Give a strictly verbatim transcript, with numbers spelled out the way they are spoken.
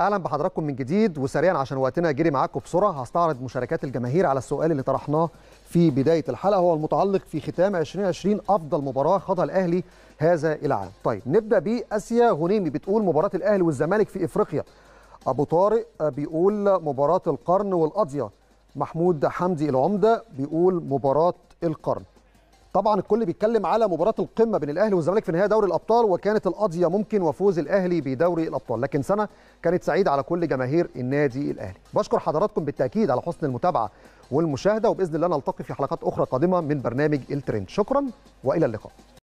اهلا بحضراتكم من جديد، وسريعا عشان وقتنا جري معاكم بسرعه هستعرض مشاركات الجماهير على السؤال اللي طرحناه في بدايه الحلقه، هو المتعلق في ختام ألفين وعشرين افضل مباراه خاضها الاهلي هذا العام. طيب نبدا باسيا هنيمي بتقول مباراه الاهلي والزمالك في افريقيا. ابو طارق بيقول مباراه القرن والقضيه. محمود حمدي العمده بيقول مباراه القرن. طبعا الكل بيتكلم على مباراه القمه بين الاهلي والزمالك في نهائي دوري الابطال، وكانت القضيه ممكن وفوز الاهلي بدوري الابطال، لكن سنه كانت سعيده على كل جماهير النادي الاهلي. بشكر حضراتكم بالتاكيد على حسن المتابعه والمشاهده، وباذن الله نلتقي في حلقات اخرى قادمه من برنامج التريند. شكرا والى اللقاء.